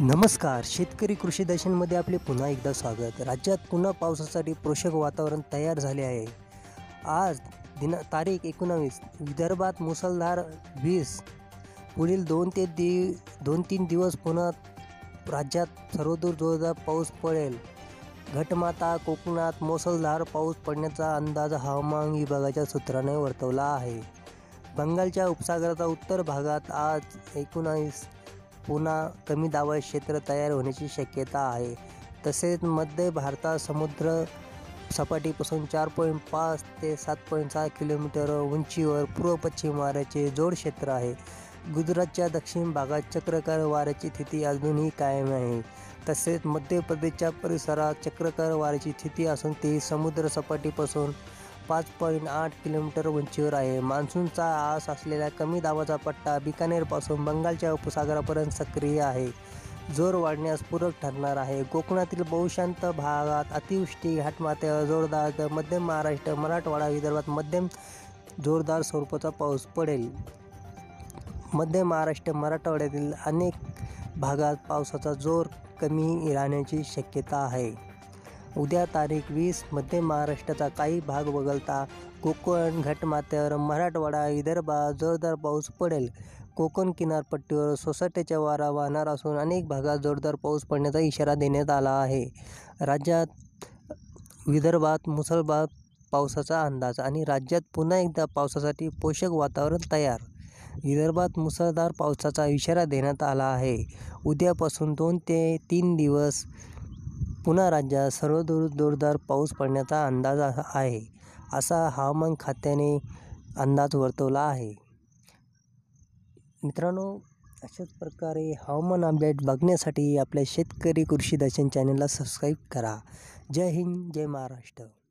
नमस्कार, शेतकरी कृषिदर्शनमध्ये आपले पुन्हा एकदा स्वागत। राज्यात पुन्हा पावसासाठी पोषक वातावरण तयार झाले आहे। आज तारीख 19 विदर्भात मुसळधार 20। पुढील 2 ते 3 दिवस पुन्हा राज्यात सर्वदूर जोरदार पाऊस पडेल। घटमाता कोकणात मुसळधार पाऊस पडण्याचा अंदाज हवामान विभागाच्या सूत्राने वर्तवला आहे। बंगालच्या उपसागराच्या उत्तर भागात आज 19 पुन्हा कमी दाबाचे क्षेत्र तयार होण्याची शक्यता आहे। तसेच मध्य भारतात समुद्र सपाटीपासून 4.5 ते 7.6 किलोमीटर उंचीवर पूर्व पश्चिम वाऱ्याचे जोड क्षेत्र आहे। गुजरातच्या दक्षिण भागात चक्रकार वाऱ्याची स्थिती अजूनही कायम आहे। तसेच मध्य प्रदेशच्या परिसरात चक्रकार वाऱ्याची स्थिती असून ती समुद्र सपाटीपासून 5.8 किलोमीटर उंचीवर आहे। मान्सूनचा आस असलेला कमी दाबाचा पट्टा बिकानेरपासून बंगालच्या उपसागरापर्यंत सक्रिय आहे, जोर वाढण्यास पूरक ठरणार आहे। कोकणातील बहुशांत भागात अतिवृष्टी, घाटमाथ्यावर जोरदार, मध्य महाराष्ट्र, मराठवाडा, विदर्भात मध्यम जोरदार स्वरूपाचा पाऊस पडेल। मध्य महाराष्ट्र मराठवाड्यातील अनेक भागात पावसाचा जोर कमी राहण्याची शक्यता आहे। उद्या तारीख 20 मध्य महाराष्ट्राचा काही भाग वगळता कोकण, घाटमाथ्यावर, मराठवाडा, विदर्भात जोरदार पाऊस पडेल। कोकण किनारपट्टीवर सोसाट्याचा वारा वाहणार असून अनेक भागात जोरदार पाऊस पडण्याचा इशारा देण्यात आला आहे। राज्यात विदर्भात मुसळधार पावसाचा अंदाज आणि राज्यात पुन्हा एकदा पावसासाठी पोषक वातावरण तयार। विदर्भात मुसळधार पावसाचा इशारा देण्यात आला आहे। उद्यापासून 2 ते 3 दिवस पुन्हा राज्यात सर्वदूर जोरदार पाऊस पडण्याचा अंदाज आहे, असा हवामान खात्याने अंदाज वर्तवला आहे। मित्रांनो, अशाच प्रकारे हवामान अपडेट बघण्यासाठी आपल्या शेतकरी कृषिदर्शन चॅनलला सबस्क्राईब करा। जय हिंद, जय महाराष्ट्र।